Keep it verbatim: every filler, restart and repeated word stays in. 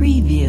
preview.